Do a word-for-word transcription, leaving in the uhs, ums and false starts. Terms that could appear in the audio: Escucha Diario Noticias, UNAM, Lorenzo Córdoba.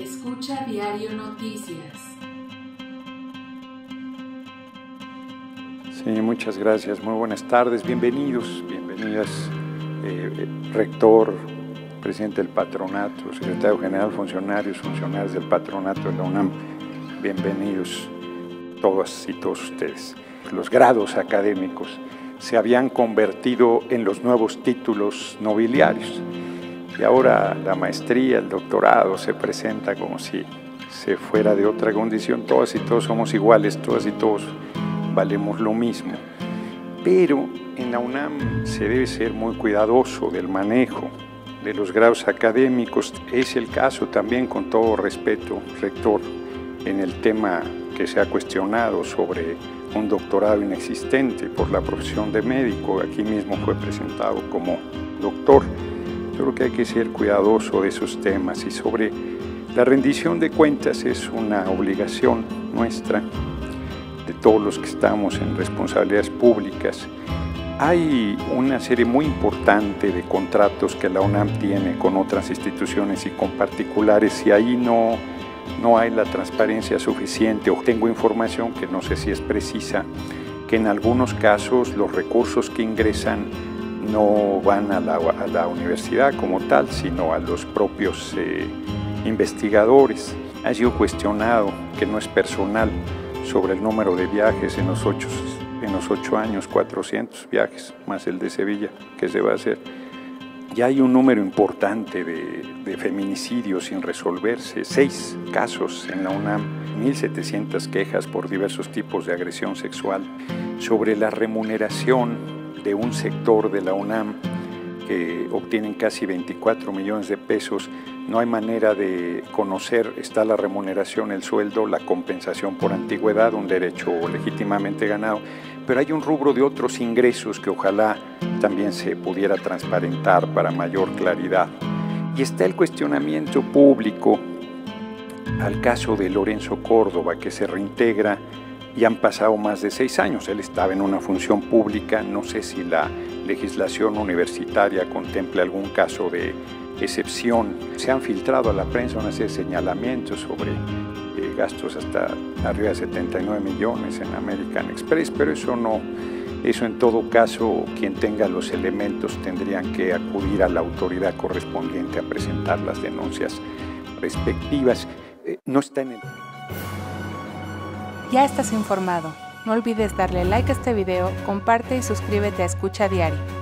Escucha Diario Noticias. Sí, muchas gracias. Muy buenas tardes. Bienvenidos, bienvenidas, eh, rector, presidente del patronato, secretario general, funcionarios, funcionarios del patronato de la UNAM. Bienvenidos todas y todos ustedes. Los grados académicos se habían convertido en los nuevos títulos nobiliarios. Y ahora la maestría, el doctorado se presenta como si se fuera de otra condición. Todas y todos somos iguales, todas y todos valemos lo mismo. Pero en la UNAM se debe ser muy cuidadoso del manejo de los grados académicos. Es el caso también, con todo respeto, rector, en el tema que se ha cuestionado sobre un doctorado inexistente por la profesión de médico. Aquí mismo fue presentado como doctor. Yo creo que hay que ser cuidadoso de esos temas, y sobre la rendición de cuentas es una obligación nuestra, de todos los que estamos en responsabilidades públicas. Hay una serie muy importante de contratos que la UNAM tiene con otras instituciones y con particulares, y ahí no, no hay la transparencia suficiente, o tengo información que no sé si es precisa, que en algunos casos los recursos que ingresan no van a la, a la universidad como tal, sino a los propios eh, investigadores. Ha sido cuestionado, que no es personal, sobre el número de viajes en los ocho, en los ocho años, cuatrocientos viajes, más el de Sevilla, que se va a hacer. Ya hay un número importante de, de feminicidios sin resolverse, seis casos en la UNAM, mil setecientas quejas por diversos tipos de agresión sexual. Sobre la remuneración de un sector de la UNAM que obtienen casi veinticuatro millones de pesos, no hay manera de conocer, está la remuneración, el sueldo, la compensación por antigüedad, un derecho legítimamente ganado, pero hay un rubro de otros ingresos que ojalá también se pudiera transparentar para mayor claridad. Y está el cuestionamiento público al caso de Lorenzo Córdoba, que se reintegra y han pasado más de seis años. Él estaba en una función pública, no sé si la legislación universitaria contempla algún caso de excepción. Se han filtrado a la prensa una serie de señalamientos sobre eh, gastos hasta arriba de setenta y nueve millones en American Express, pero eso no, eso en todo caso, quien tenga los elementos tendrían que acudir a la autoridad correspondiente a presentar las denuncias respectivas. Eh, no está en el... Ya estás informado. No olvides darle like a este video, comparte y suscríbete a Escucha Diario.